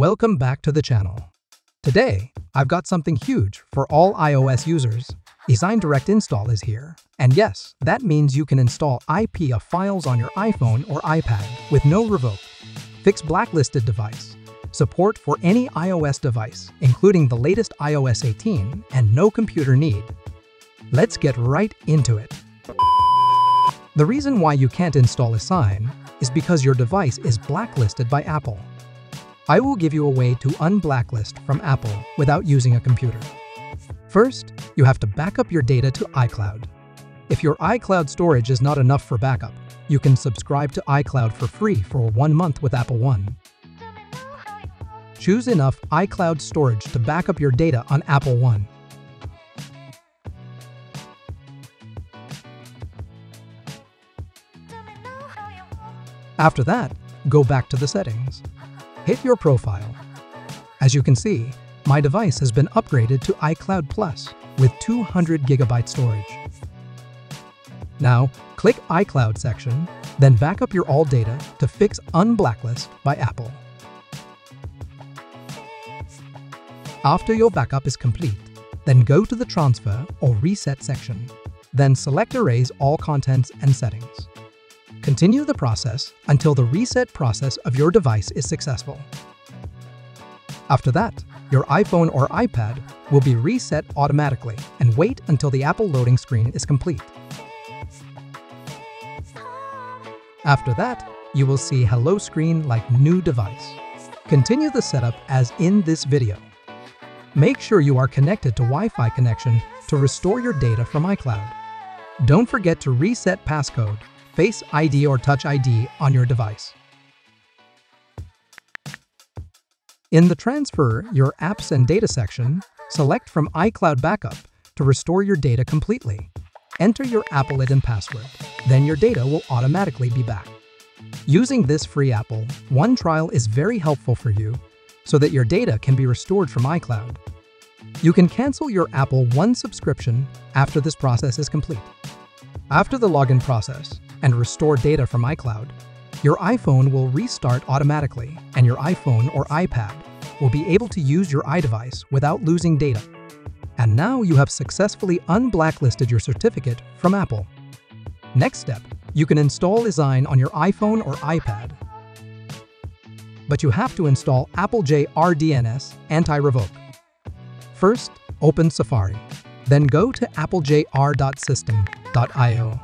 Welcome back to the channel. Today, I've got something huge for all iOS users. Esign Direct Install is here. And yes, that means you can install IPA files on your iPhone or iPad with no revoke. Fix blacklisted device. Support for any iOS device, including the latest iOS 18 and no computer need. Let's get right into it. The reason why you can't install Esign is because your device is blacklisted by Apple. I will give you a way to unblacklist from Apple without using a computer. First, you have to back up your data to iCloud. If your iCloud storage is not enough for backup, you can subscribe to iCloud for free for 1 month with Apple One. Choose enough iCloud storage to back up your data on Apple One. After that, go back to the settings. Hit your profile. As you can see, my device has been upgraded to iCloud Plus with 200GB storage. Now, click iCloud section, then back up your all data to fix unblacklist by Apple. After your backup is complete, then go to the transfer or reset section, then select Erase all contents and settings. Continue the process until the reset process of your device is successful. After that, your iPhone or iPad will be reset automatically and wait until the Apple loading screen is complete. After that, you will see Hello screen like new device. Continue the setup as in this video. Make sure you are connected to Wi-Fi connection to restore your data from iCloud. Don't forget to reset passcode, Face ID or Touch ID on your device. In the Transfer your apps and data section, select from iCloud Backup to restore your data completely. Enter your AppleID password, then your data will automatically be back. Using this free Apple One trial is very helpful for you so that your data can be restored from iCloud. You can cancel your Apple One subscription after this process is complete. After the login process and restore data from iCloud, your iPhone will restart automatically and your iPhone or iPad will be able to use your iDevice without losing data. And now you have successfully unblacklisted your certificate from Apple. Next step, you can install Esign on your iPhone or iPad. But you have to install applejr Anti Revoke. First, open Safari. Then go to applejr.systeme.io.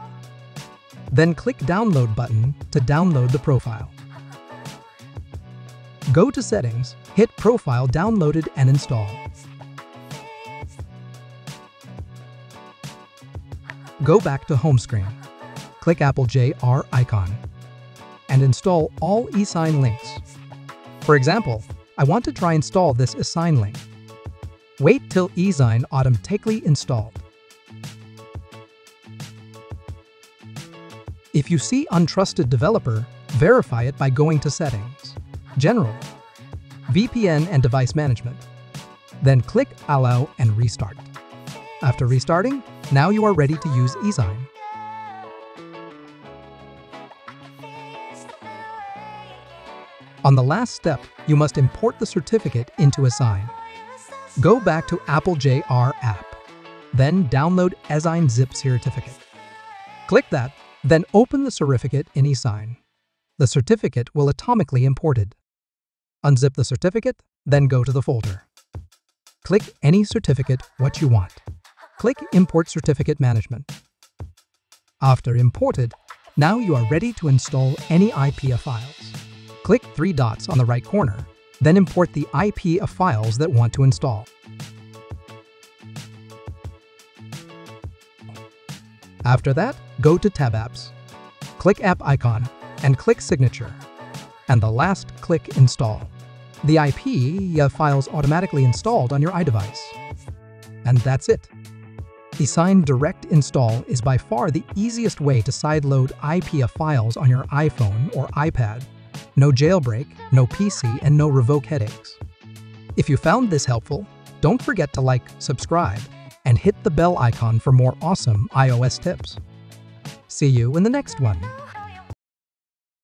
Then click Download button to download the profile. Go to Settings, hit Profile Downloaded and Install. Go back to Home screen, click applejr icon, and install all eSign links. For example, I want to try install this eSign link. Wait till eSign automatically installed. If you see Untrusted Developer, verify it by going to Settings, General, VPN and Device Management. Then click Allow and Restart. After restarting, now you are ready to use eSign. On the last step, you must import the certificate into Esign. Go back to applejr app, then download Esign Zip Certificate. Click that. Then open the certificate in eSign. The certificate will automatically imported. Unzip the certificate, then go to the folder. Click any certificate what you want. Click Import Certificate Management. After imported, now you are ready to install any IPA files. Click 3 dots on the right corner, then import the IPA files that want to install. After that, go to Tab Apps, click App icon, and click Signature, and the last click Install. The IPA files automatically installed on your iDevice. And that's it. Esign Direct Install is by far the easiest way to sideload IPA files on your iPhone or iPad. No jailbreak, no PC, and no revoke headaches. If you found this helpful, don't forget to like, subscribe, and hit the bell icon for more awesome iOS tips. See you in the next one.